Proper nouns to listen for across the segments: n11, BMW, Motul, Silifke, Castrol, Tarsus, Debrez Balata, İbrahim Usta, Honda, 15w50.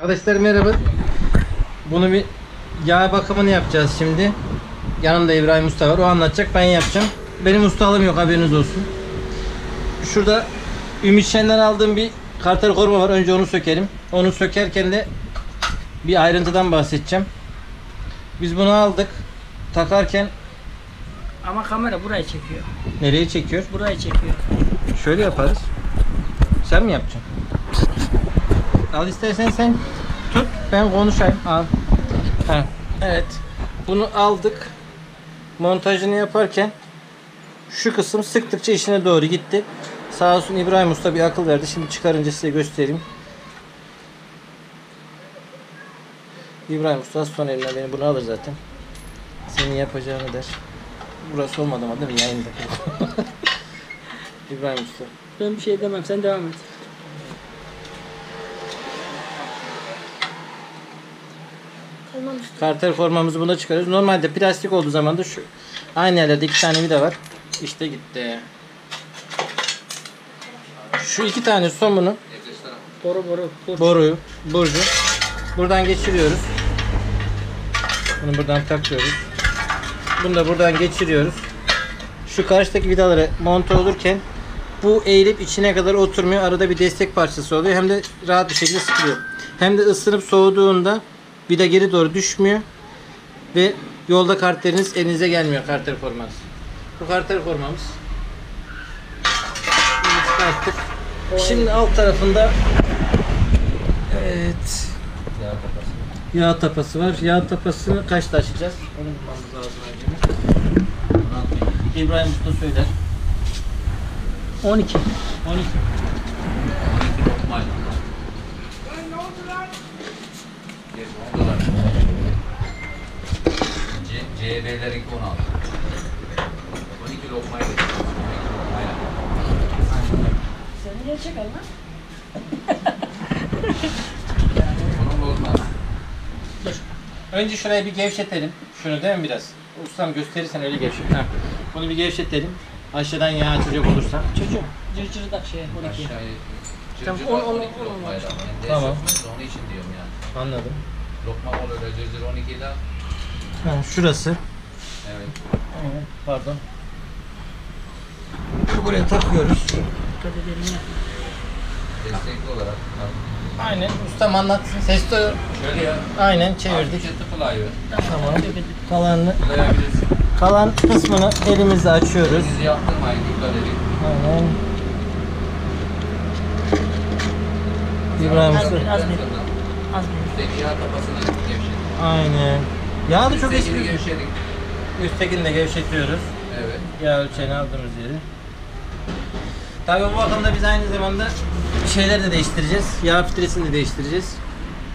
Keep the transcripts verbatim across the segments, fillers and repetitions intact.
Arkadaşlar merhaba. Bunu bir yağ bakımını yapacağız şimdi. Yanımda İbrahim Usta var. O anlatacak, ben yapacağım. Benim ustalığım yok, haberiniz olsun. Şurada Ümit Şen'den aldığım bir kartal koruma var. Önce onu sökelim. Onu sökerken de bir ayrıntıdan bahsedeceğim. Biz bunu aldık. Takarken ama kamera burayı çekiyor. Nereye çekiyor? Burayı çekiyor. Şöyle yaparız. Sen mi yapacaksın? Al istersen sen tut, ben konuşayım. Al. Ha. Evet. Bunu aldık. Montajını yaparken şu kısım sıktıkça içine doğru gitti. Sağ olsun İbrahim Usta bir akıl verdi. Şimdi çıkarınca size göstereyim. İbrahim Usta son eline beni bunu alır zaten. Senin yapacağını der. Burası olmadı ama değil mi? Yayında. İbrahim Usta. Ben bir şey demem. Sen devam et. Kartel formamızı buna çıkarıyoruz. Normalde plastik olduğu zaman da şu aynı yerlerde iki tane vida var. İşte gitti. Şu iki tane somunu boru boru burcu. boruyu burcu buradan geçiriyoruz. Bunu buradan takıyoruz. Bunu da buradan geçiriyoruz. Şu karşıdaki vidalara monte olurken bu eğilip içine kadar oturmuyor. Arada bir destek parçası oluyor. Hem de rahat bir şekilde sıkılıyor. Hem de ısınıp soğuduğunda vida geri doğru düşmüyor ve yolda kartlarınız elinize gelmiyor, kartel forması. Bu kartel formamız. Şimdi alt tarafında evet yağ tapası. Yağ tapası var. Yağ tapasını kaçta açacağız? Onu bulmamız lazım önce. İbrahim Usta söyler. on iki. on iki. C B'lerin on altı. on iki lokmayla. Seni niye çeker lan? Bunun olmaz. Dur. Önce şurayı bir gevşetelim. Şunu değil mi biraz? Ustam gösterirsen öyle gevşet. Tamam. Bunu bir gevşetelim. Aşağıdan yağ açacak olursa. Çocuğum cır cırı tak şeye. on iki. Tamam on on on. Tamam. Onun için diyorum yani. Anladım. Lokma olur cır cır on iki'de. Yani şurası. Evet. Evet. Pardon. Bunu buraya takıyoruz. Dikkat edelim ya. Destekli olarak. Aynen. Ustam anlatsın. Ses duyuyor. Şöyle ya. Aynen çevirdik. Tamam. Kalanını. Kalan kısmını elimizle açıyoruz. Sizi yaptırmayın. Dikkat edin. Aynen. İbrahim Usta. Az bir. Az bir. Üstteki yağ tapasını gevşetin. Aynen. Yağı da çok eski. Üsttekini de gevşetiyoruz. Evet. Yağ ölçeğini aldığımız yeri. Tabii bu bakımda biz aynı zamanda şeyleri de değiştireceğiz. Yağ filtresini de değiştireceğiz.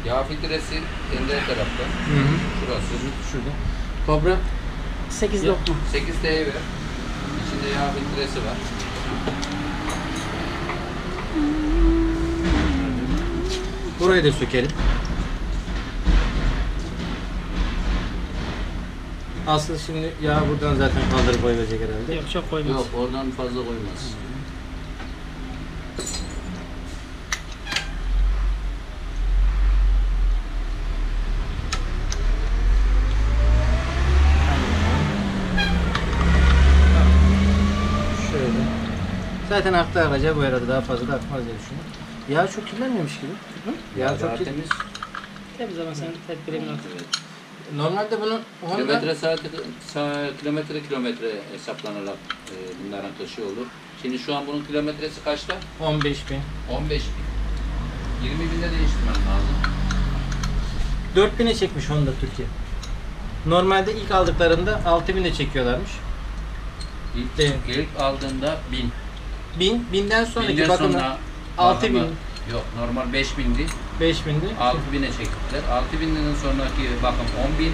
Yağ filtresi kendi tarafta. Hı hı. Şurası. Şurada. Kobra. sekiz lokma. sekiz T V. İçinde yağ filtresi var. Burayı da sökelim. Aslında şimdi yağ buradan zaten kaldırıp koyulacak herhalde. Yok çok koymaz. Yok oradan fazla koymaz. Şöyle. Zaten aklı akacak bu arada, daha fazla da akmaz diye düşünüyorum. Yağ çok kirlenmemiş gibi. Hı? Yağ, yağ çok kirlenmiş. Temiz. Temiz ama sen tedbirini artık. Normalde bunun Honda... Kilometre saat, saat, kilometre kilometre hesaplanarak e, bunların taşı olur. Şimdi şu an bunun kilometresi kaçta? on beş bin. on beş bin. yirmi binde değiştirmen lazım. dört bine çekmiş Honda Türkiye. Normalde ilk aldıklarında altı bine çekiyorlarmış. İlk, de, ilk aldığında bin. bin. binden sonraki bakımda altı bin. Yok normal beş bindi. beş bindi. altı bine çektiler. altı binden sonraki bakım on bin.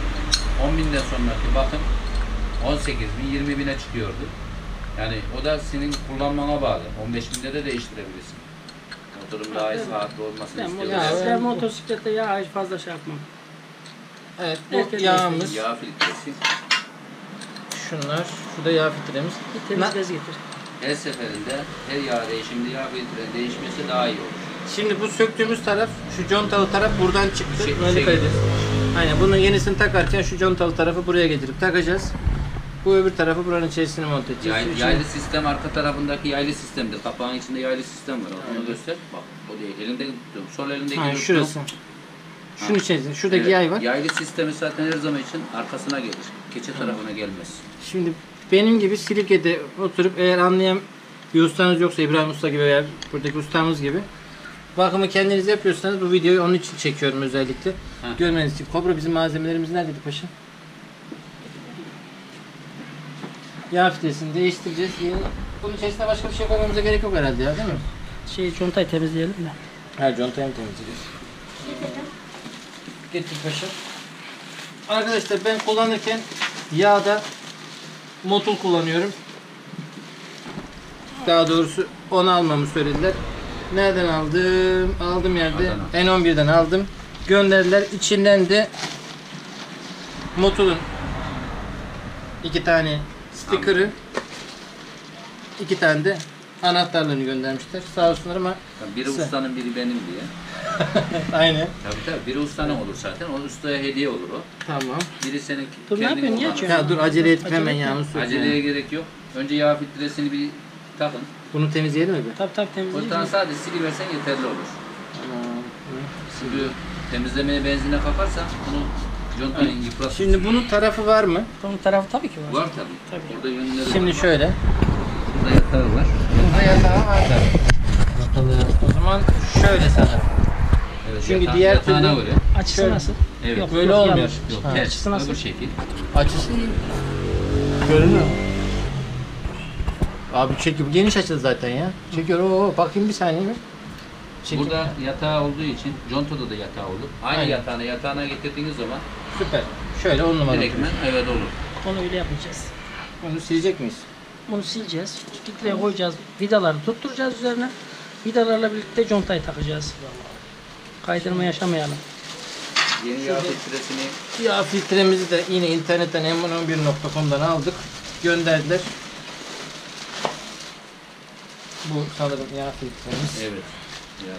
on binden sonraki bakım on sekiz bin, yirmi bine çıkıyordu. Yani o da senin kullanmana bağlı. on beş binde de değiştirebilirsin. Motorun daha rahatlı olmasını istiyorsan. Ben motosiklette yağ hiç fazla şey yapmam. Evet, bu herkes yağımız. Yağ filtresi. Şunlar, şu da yağ filtremiz. Bir temiz bez getir. Her seferinde her yağ değişiminde yağ filtre değişmesi daha iyi olur. Şimdi bu söktüğümüz taraf, şu contalı taraf buradan çıktı. Şey, böyle şey aynen, bunun yenisini takarken şu contalı tarafı buraya getirip takacağız. Bu öbür tarafı buranın içerisine monte edeceğiz. Yay, yaylı sistem arka tarafındaki yaylı sistemdir. Kapağın içinde yaylı sistem var. Onu aynen göster. Bak o değil. Elinde tutuyorum. Sol elinde geliyor. Şurası. Ha. Şunun içerisinde. Şuradaki evet, yay var. Yaylı sistemi zaten her zaman için arkasına gelir. Keçe tarafına gelmez. Şimdi benim gibi Silike'de oturup eğer anlayan bir ustanız yoksa, İbrahim Usta gibi veya buradaki ustamız gibi bakımı kendiniz yapıyorsanız bu videoyu onun için çekiyorum özellikle. Heh. Görmeniz için. Kobra, bizim malzemelerimiz neredeydi paşa? Yağ filesini değiştireceğiz. Bunun içerisine başka bir şey koymamıza gerek yok herhalde ya, değil mi? Şey, contayı temizleyelim de. He, contayı mı temizleyeceğiz? Getir paşa. Arkadaşlar ben kullanırken yağda Motul kullanıyorum. Daha doğrusu onu almamı söylediler. Nereden aldım? Aldım yerde. N on bir'den aldım. Gönderdiler. İçinden de Motul'un iki tane sticker'ı, iki tane de anahtarlarını göndermişler. Sağ olsunlar ama... Biri ustanın, biri benim diye. Aynen. Tabii tabii. Biri ustanın olur zaten. O ustaya hediye olur o. Tamam. Biri senin... Dur ne yapıyorsun? Niye açıyorsun? Dur acele edip hemen yağını süreceğim. Aceleye gerek yok. Önce yağ filtresini bir takın. Bunu temizleyelim mi? Tabii tabii temizleyelim. Buradan sadece siliversen yeterli olur. Tamam. Siliyor. Temizlemeye benzine kaparsan bunu... Şimdi bunun tarafı var mı? Bunun tarafı tabii ki var. Var tabii. Tabii. Burada yönleri var. Şimdi şöyle. Burada yatağı var. Burada yatağı var tabii. O zaman şöyle sanırım. Evet, çünkü yatağı, diğer türlü açısı şöyle nasıl? Evet. Yok, böyle yok, olmuyor. Yok, ha. Açısı nasıl? Öbür şekil. Açısı görünüyor. Abi çekiyor. Geniş açıldı zaten ya. Çekiyor. Oo, bakayım bir saniye mi? Çekim. Burada yatağı olduğu için, contada da yatağı olur. Aynı aynen yatağına, yatağına getirdiğiniz zaman süper. Şöyle on numara. Direktmen evet olur. Onu öyle yapacağız. Bunu silecek miyiz? Bunu sileceğiz. Kitleye koyacağız. Vidaları tutturacağız üzerine. Vidalarla birlikte contayı takacağız. Kaydırma yaşamayalım. Yeni şöyle yağ filtresini... Yağ filtremizi de yine internetten M on bir nokta com'dan aldık. Gönderdiler. Bu sanırım yağ filtremiz. Evet. Yağ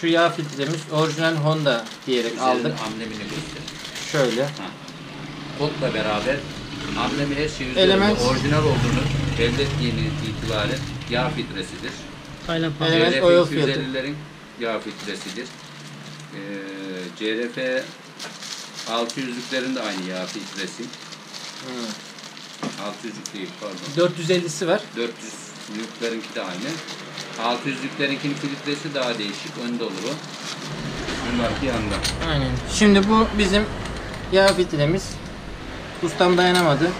şu yağ filtremiz orijinal Honda diyerek üzerine aldık. Amblemini gösterelim. Şöyle. Ha. Kodla beraber amblemi her şey üzerinde orijinal olduğunu elde ettiğini itibaren yağ filtresidir. C R F iki yüz elli'lerin yağ filtresidir. Ee, C R F altı yüz'lüklerin de aynı yağ filtresi. Evet. altı yüz değil pardon. dört yüz elli'si var. dört yüz'lüklerinki de aynı. altı yüz'lüklerinkinin filtresi daha değişik. Önde olur o. Bunlarki yanda. Aynen. Şimdi bu bizim yağ filtremiz. Ustam dayanamadı.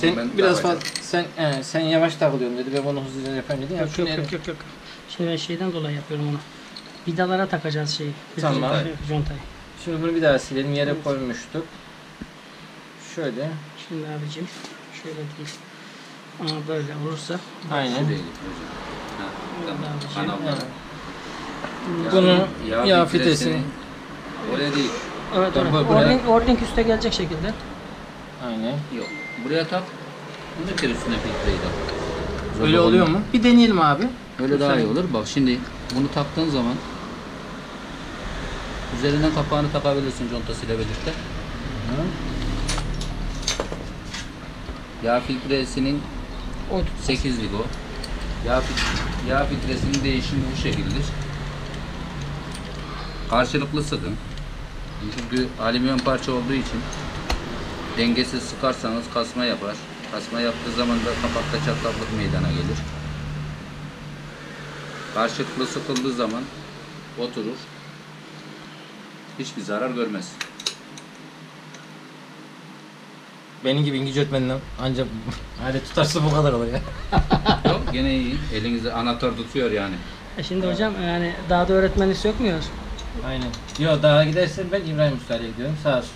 Sen ben biraz fazla sen e, sen yavaş takılıyorsun dedi. Ben bunu hızlıca yapayım dedi. Yok yok, yok yok yok yok. Şimdi ben şeyden dolayı yapıyorum onu. Vidalara takacağız şeyi. Tamam. Contayı. Şimdi bunu bir daha silelim. Yere evet koymuştuk. Şöyle. Şimdi abicim şöyle değil. Ama böyle olursa. Aynen. Değil. Tamam. Evet. Bunu yağ, yağ filtresini öyle değil. Evet, ording ording üste gelecek şekilde. Aynen. Yok. Buraya tak. Bunu bir üstüne filtreyi tak. Öyle oluyor mu? Bir deneyelim abi. Öyle daha iyi olur. Bak şimdi bunu taktığın zaman üzerinden kapağını takabilirsin contasıyla birlikte. Hı. Yağ filtresinin sekiz'lik o. Yağ filtresinin, yağ filtresinin değişimi bu şekildir. Karşılıklı sıkın. Çünkü alüminyum parça olduğu için dengesiz sıkarsanız kasma yapar. Kasma yaptığı zaman da kapakta çatlaklık meydana gelir. Karşılıklı sıkıldığı zaman oturur. Hiçbir zarar görmez. Benim gibi İngilizce öğretmeninden ancak hadi tutarsa bu kadar olur ya. Yok gene iyi. Elinizde anahtar tutuyor yani. E şimdi evet hocam yani daha da öğretmeni sökmüyoruz. Aynen. Yok daha gidersen ben İbrahim Usta'ya gidiyorum. Sağ olsun.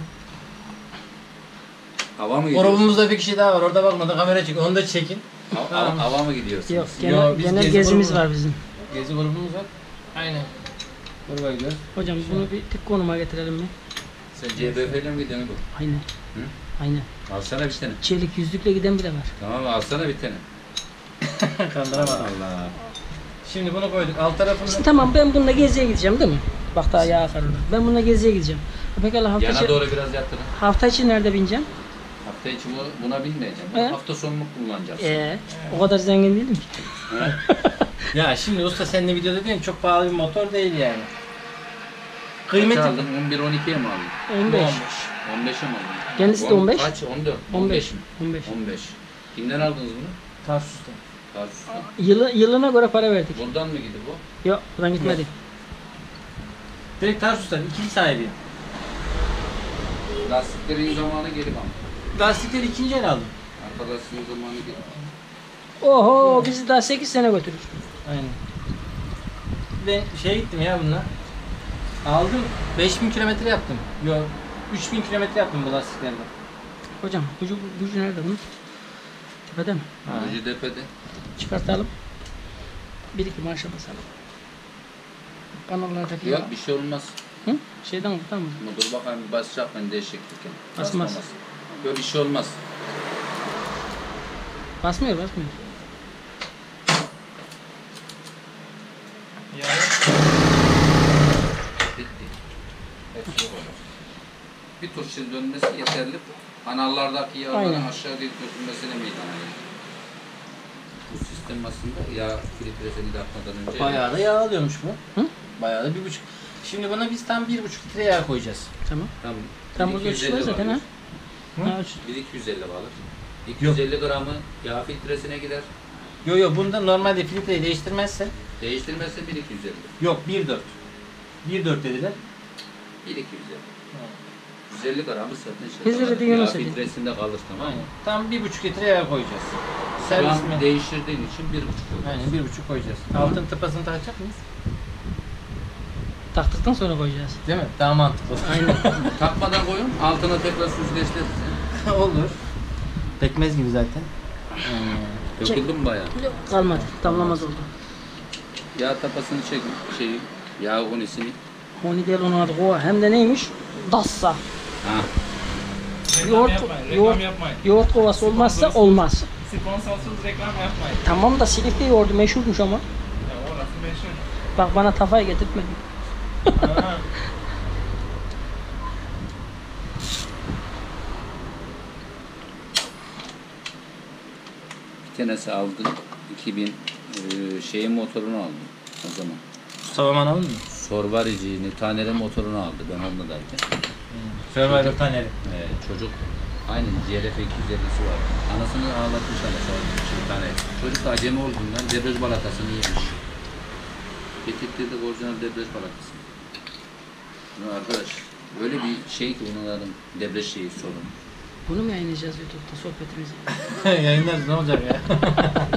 Hava mı gidiyorsun? Grubumuzda bir kişi daha var. Orada bakmadan kamera çekin. Onu da çekin. Hava, tamam. Hava mı gidiyorsun? Yok genel, Yo, genel gezi gezimiz var bizim. Gezi grubumuz var. Aynen. Gruba gidiyoruz. Hocam şöyle bunu bir tık konuma getirelim mi? Sen C B F'yle mi gidiyorsun? Aynen. Hı? Aynen. Alsana bir tane. Çelik yüzlükle giden bile var. Tamam alsana bir tane. Kandıramadım. Allah. Şimdi bunu koyduk. Alt tarafını... Şimdi tamam, ben bununla geziye gideceğim değil mi? Bak daha yağ kararlı. Ben bununla geziye gideceğim. Pekala hafta yana içi... doğru biraz yatırın. Hafta içi nerede bineceğim? Hafta içi buna binmeyeceğim. Bunu hafta sonunu kullanacaksın. Ee, ee. O kadar zengin değilim ki. Ya şimdi usta seninle videoda değil mi? Çok pahalı bir motor değil yani. Kıymeti... Kaç aldın? on bir on ikiye mi aldın? on beş. on beş. on beşe mi aldın? Kendisi de on beş. Kaç? on dört. on beş. on beş. on beş. Kimden aldınız bunu? Tarsus'tan. Tarsus'tan. Yılı, yılına göre para verdik. Buradan mı gidiyor bu? Yok, buradan gitmedi. Yok. Direkt Tarsus'tan ikinci sahibiyim. Lastiklerin zamanı geri aldım. Lastikleri ikinci el aldım. Arkadaşın zamanı geri aldım. Oho, bizi daha sekiz sene götürür. Aynen. Ben şeye gittim ya bununla. Aldım, beş bin kilometre yaptım. Yok, üç bin kilometre yaptım bu lastiklerle. Hocam, bucu, bucu nerede bunun? Tepede mi? Bucu tepede. Çıkartalım. Bir iki marşa basalım. Kanallardaki yok, ya. Bir şey olmaz. Hı? Şeyden oldu, tamam mı? Dur bakayım, basacak ben değişiklik. Basmaz. Basmaz. Böyle bir şey olmaz. Basmıyor, basmıyor. Ya. Bir tur çiz dönmesi yeterli. Kanallardaki yağların aşağıya dökülmesine meydana gelir. Bu sistem aslında yağ filtresini de atmadan önce... Bayağı da yağ alıyormuş bu. Hı? Bayağı da bir buçuk. Şimdi buna biz tam bir buçuk litre yağ koyacağız. Tamam. Tamam. Tam burada ölçüler zaten ha. Ha bir iki yüz elli bağlı. iki yüz elli gramı yağ filtresine gider. Yok yok, bunda normalde filtreyi değiştirmezsen. Değiştirmezse bir iki yüz elli. Yok bir dört. bir dört dediler. bir iki yüz elli. yüz elli gramı satın şey. Yağ filtresinde kalır tamam. Aynen. Tam bir buçuk litre yağ koyacağız. Servis değiştirdiğin için bir buçuk koyacağız. Aynen bir buçuk koyacağız. Hı. Altın tıpasını takacak mıyız? Taktıktan sonra koyacağız. Değil mi? Daha mantıklı. Aynen. Takmadan koyun, altına tekrar süzgeçler. Olur. Pekmez gibi zaten. Döküldü mü bayağı? Yok, kalmadı. Damlamaz oldu. Yağ tapasını çek, şeyi, yağ hunisini. Huni değil onun adı o. Hem de neymiş? Dassa. Ha. Yoğurt, yapmayın, yoğurt, yapmayın. Yoğurt kovası olmazsa olmaz. Sponsorsuz reklam yapmayın. Tamam da Silifke yoğurdu meşhurmuş ama. Ya orası meşhur. Bak bana tafayı getirtmedin. Tenesi aldım. iki bin e, şeyin motorunu aldım o zaman. Mustafa aldın mı? Sorvarici'nin taneli motorunu aldı ben onunla derken. Sorvarici taneli. E, çocuk aynı G L F iki yüz ellisi var. Anasını ağlatmış anası bir tane. Çocuk acemi olduğundan Debrez Balatasını yemiş. Getirttirdik orijinal Debrez Balatası. Bunu arkadaş böyle bir şey ki bunların Debrez şeyi sorun. Bunu mu yayınlayacağız YouTube'da sohbetimizi? Yayınlarız, ne olacak ya?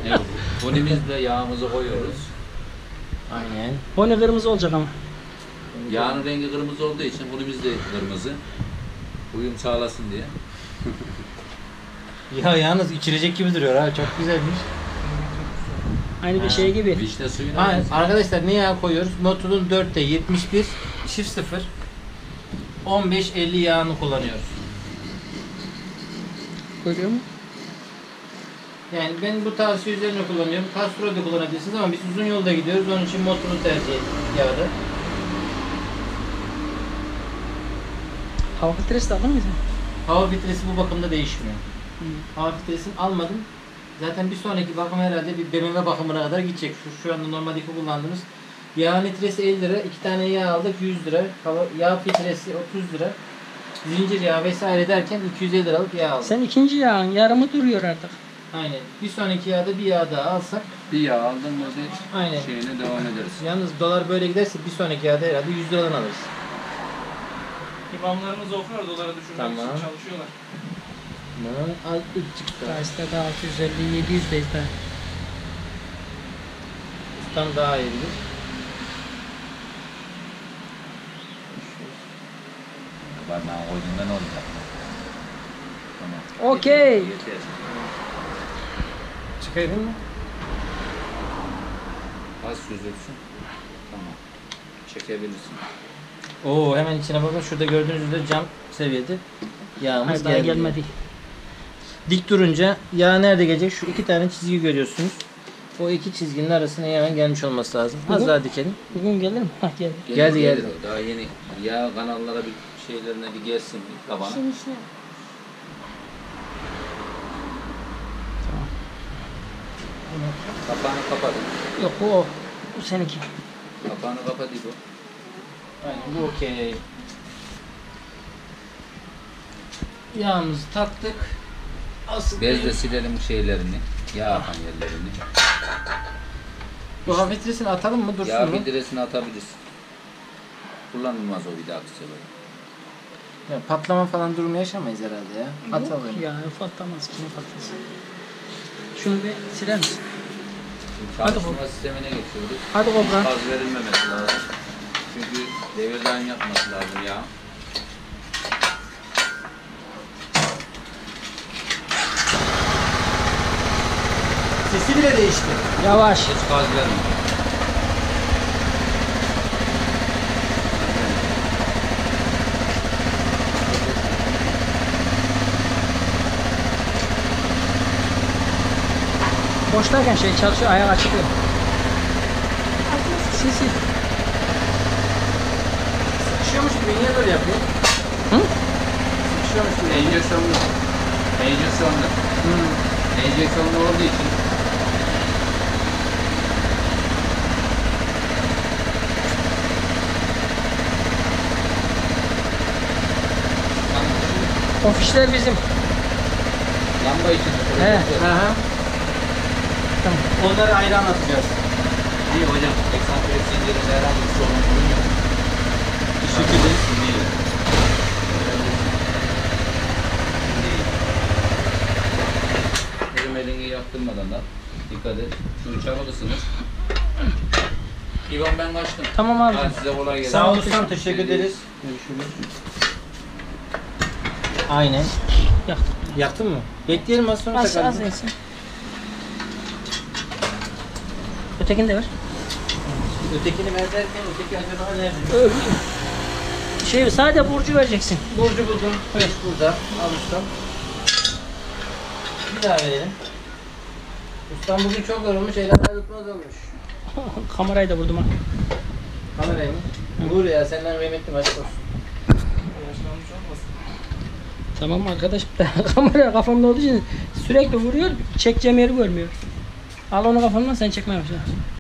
Evet, honimizle yağımızı koyuyoruz. Aynen. Honi kırmızı olacak ama. Yağın rengi kırmızı olduğu için honimiz de kırmızı. Uyum sağlasın diye. Ya yalnız içilecek gibi duruyor ha, çok güzelmiş. Aynı ha, bir şey gibi. Vişne suyu. Arkadaşlar ne yağ koyuyoruz? Motul'un dörtte yetmiş bir, çift sıfır, on beş elli yağını kullanıyoruz. Koyuyor mu? Yani ben bu tavsiye üzerine kullanıyorum. Castrol de kullanabilirsiniz ama biz uzun yolda gidiyoruz. Onun için motoru tercih ettik yağda. Hava filtresi de aldın mı sen? Hava filtresi bu bakımda değişmiyor. Hı. Hava filtresini almadım. Zaten bir sonraki bakım herhalde bir B M W bakımına kadar gidecek. Şu, şu anda normalde kullandığımız yağ litresi elli lira, iki tane yağ aldık yüz lira, hava, yağ filtresi otuz lira. Zincir yağı vesaire derken iki yüz elli liralık yağ aldım. Sen ikinci yağın yarımı duruyor artık. Aynen. Bir sonraki yağda bir yağ daha alsak. Bir yağ aldın mı aynen şeyine devam ederiz. Yalnız dolar böyle giderse bir sonraki yağda herhalde yüz liradan alırız. İmamlarımız okuyor dolara düşürmek tamam. için çalışıyorlar. Tamam. Alt ilk çıktı. Price'da da altı yüz elli yedi yüz değil daha. Ustam daha iyi bilir. Barnağı koyduğunda ne olacak? Tamam. Okey. Çıkayım mı? Az söz etsin. Tamam. Çekebilirsin. Oo, hemen içine bakın. Şurada gördüğünüz üzere cam seviyede yağımız geldi. Gelmedi. Dik durunca yağ nerede gelecek? Şu iki tane çizgi görüyorsunuz. O iki çizginin arasına hemen gelmiş olması lazım. Bugün, az daha dikelim. Bugün gelir mi? Hah geldi. Geldi geldi. geldi. Daha yeni yağ kanallara bir şeylerine bir gelsin bir tabana. Şimdi şimdi. Tamam. Kapağını kapatın. Yok o. Bu seninki. Kapağını kapat bu. Aynen bu okey. Yağımızı taktık. Asıl bezle silelim şeylerini. Yağ akan yerlerini. Bu işte, hafiflesini atalım mı dursun yağ mu? Yağ hafiflesini atabilirsin. Kullanılmaz o bir daha kısaları. Ya patlama falan durumu yaşamayız herhalde ya. Atalım. Yok ya patlamaz ki ne patlasın. Şunu bir siler misin? Çalışma hadi sistemine geçiyoruz. Hadi obran. Az verilmemesi lazım. Çünkü devirden yapması lazım yağ. Sesi bile değişti. Yavaş. Hiç gaz vermiyor. Boştayken şey çalışıyor, ayağı açılıyor. Sesi. Sıkışıyormuş gibi niye böyle yapıyor? Hı? Sıkışıyormuş gibi. Enjeksiyonlu. Enjeksiyonlu. Enjeksiyonlu olduğu için. O fişler bizim. Lamba için. He. Aha. Tamam. Onları ayrı anlatacağız. İyi hocam. Eksantrik zincirinde herhangi bir sorun bulunmuyor. Bir şekilde değil. Elim elini yaktırmadan da dikkat et. Şu uçak odasınız. İvan ben kaçtım. Tamam abi. Hadi size kolay gelsin. Sağ olasın. Teşekkür ederiz. Görüşürüz. Aynen. Yaktım. Yaktın mı? Bekleyelim az sonra takalım. Az neyse. Ötekini de ver. Ötekini ver derken öteki acaba nerede? Öbür. Şey sadece burcu vereceksin. Burcu buldum. Evet burada. Al ustam. Bir daha verelim. Ustam bugün çok yorulmuş. Eğlenler tutmaz olmuş. Kamerayı da vurdum ha. Kamerayı mı? Vur ya senden rehmetli aşk olsun. Yaşlanmış olmasın. Tamam arkadaşım da kamera kafamda olduğu için sürekli vuruyor, çekeceğim yeri görmüyor. Al onu kafamdan, sen çekmeye başla.